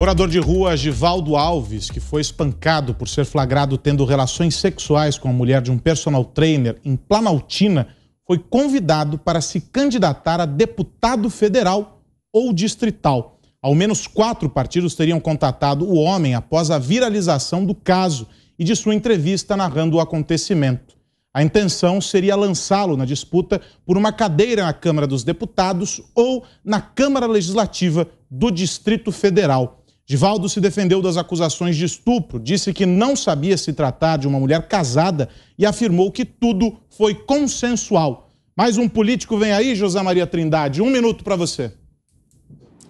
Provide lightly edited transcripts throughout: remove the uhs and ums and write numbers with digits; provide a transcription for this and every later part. Morador de rua Givaldo Alves, que foi espancado por ser flagrado tendo relações sexuais com a mulher de um personal trainer em Planaltina, foi convidado para se candidatar a deputado federal ou distrital. Ao menos 4 partidos teriam contatado o homem após a viralização do caso e de sua entrevista narrando o acontecimento. A intenção seria lançá-lo na disputa por uma cadeira na Câmara dos Deputados ou na Câmara Legislativa do Distrito Federal. Givaldo se defendeu das acusações de estupro, disse que não sabia se tratar de uma mulher casada e afirmou que tudo foi consensual. Mais um político vem aí, José Maria Trindade. 1 minuto para você.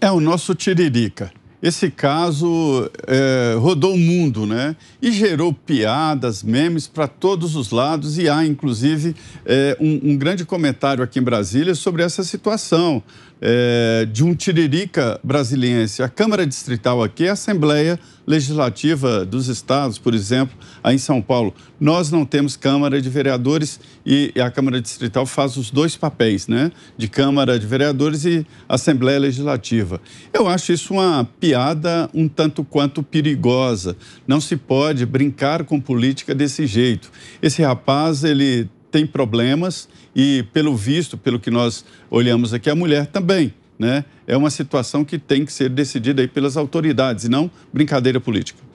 É o nosso Tiririca. Esse caso rodou o mundo, né? E gerou piadas, memes para todos os lados. E há, inclusive, um grande comentário aqui em Brasília sobre essa situação de um Tiririca brasiliense. A Câmara Distrital aqui, a Assembleia Legislativa dos Estados, por exemplo, aí em São Paulo. Nós não temos Câmara de Vereadores e a Câmara Distrital faz os 2 papéis, né? De Câmara de Vereadores e Assembleia Legislativa. Eu acho isso uma piada um tanto quanto perigosa. Não se pode brincar com política desse jeito. Esse rapaz, ele tem problemas e, pelo visto, pelo que nós olhamos aqui, a mulher também, né? É uma situação que tem que ser decidida aí pelas autoridades e não brincadeira política.